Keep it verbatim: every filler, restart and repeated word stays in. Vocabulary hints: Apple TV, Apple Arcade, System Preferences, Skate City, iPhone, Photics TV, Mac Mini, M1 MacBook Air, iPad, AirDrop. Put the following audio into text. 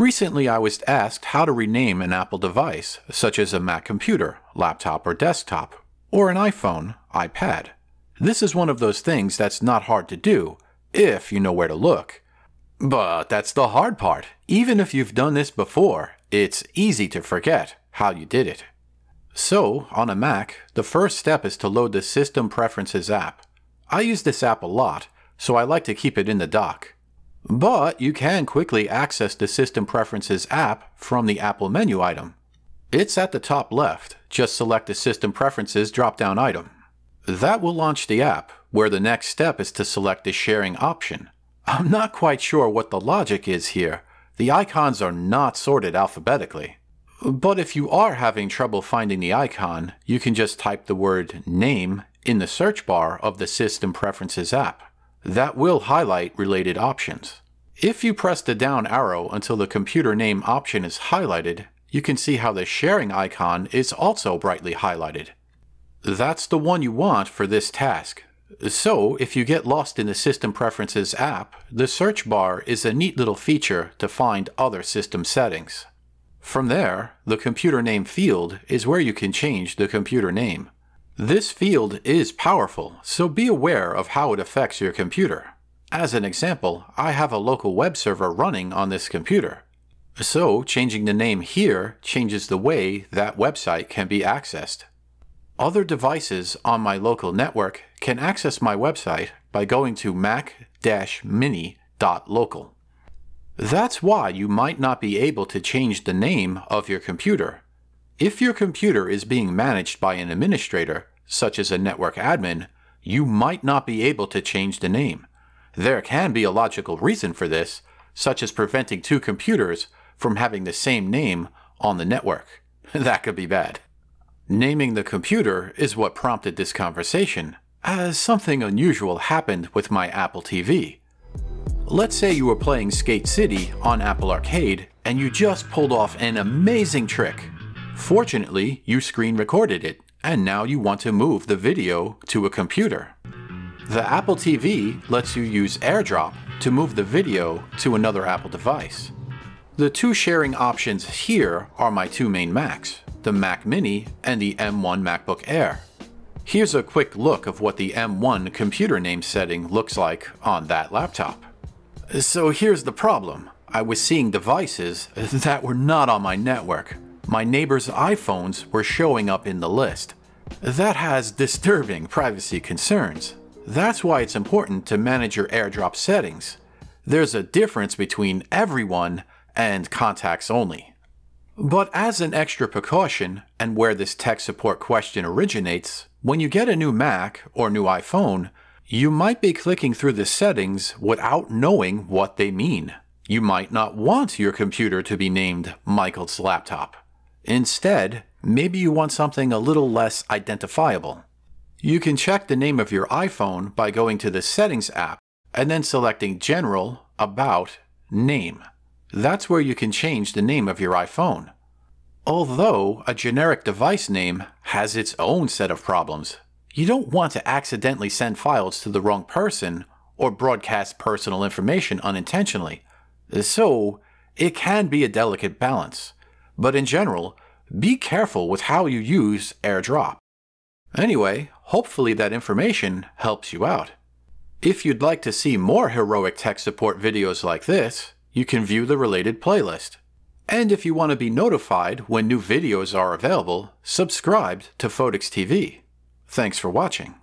Recently, I was asked how to rename an Apple device, such as a Mac computer, laptop or desktop, or an iPhone, iPad. This is one of those things that's not hard to do, if you know where to look. But that's the hard part. Even if you've done this before, it's easy to forget how you did it. So, on a Mac, the first step is to load the System Preferences app. I use this app a lot, so I like to keep it in the dock. But you can quickly access the System Preferences app from the Apple menu item. It's at the top left. Just select the System Preferences drop-down item. That will launch the app, where the next step is to select the sharing option. I'm not quite sure what the logic is here. The icons are not sorted alphabetically. But if you are having trouble finding the icon, you can just type the word name in the search bar of the System Preferences app. That will highlight related options. If you press the down arrow until the computer name option is highlighted, you can see how the sharing icon is also brightly highlighted. That's the one you want for this task. So, if you get lost in the System Preferences app, the search bar is a neat little feature to find other system settings. From there, the computer name field is where you can change the computer name. This field is powerful, so be aware of how it affects your computer. As an example, I have a local web server running on this computer. So, changing the name here changes the way that website can be accessed. Other devices on my local network can access my website by going to mac mini dot local. That's why you might not be able to change the name of your computer. If your computer is being managed by an administrator, such as a network admin, you might not be able to change the name. There can be a logical reason for this, such as preventing two computers from having the same name on the network. That could be bad. Naming the computer is what prompted this conversation, as something unusual happened with my Apple T V. Let's say you were playing Skate City on Apple Arcade and you just pulled off an amazing trick. Fortunately, you screen recorded it, and now you want to move the video to a computer. The Apple T V lets you use AirDrop to move the video to another Apple device. The two sharing options here are my two main Macs, the Mac Mini and the M one MacBook Air. Here's a quick look of what the M one computer name setting looks like on that laptop. So here's the problem. I was seeing devices that were not on my network. My neighbor's iPhones were showing up in the list. That has disturbing privacy concerns. That's why it's important to manage your AirDrop settings. There's a difference between everyone and contacts only. But as an extra precaution, and where this tech support question originates, when you get a new Mac or new iPhone, you might be clicking through the settings without knowing what they mean. You might not want your computer to be named Michael's laptop. Instead, maybe you want something a little less identifiable. You can check the name of your iPhone by going to the Settings app and then selecting General, About, Name. That's where you can change the name of your iPhone. Although a generic device name has its own set of problems. You don't want to accidentally send files to the wrong person or broadcast personal information unintentionally. So, it can be a delicate balance. But in general, be careful with how you use AirDrop. Anyway, hopefully that information helps you out. If you'd like to see more heroic tech support videos like this, you can view the related playlist. And if you want to be notified when new videos are available, subscribe to Photics T V. Thanks for watching.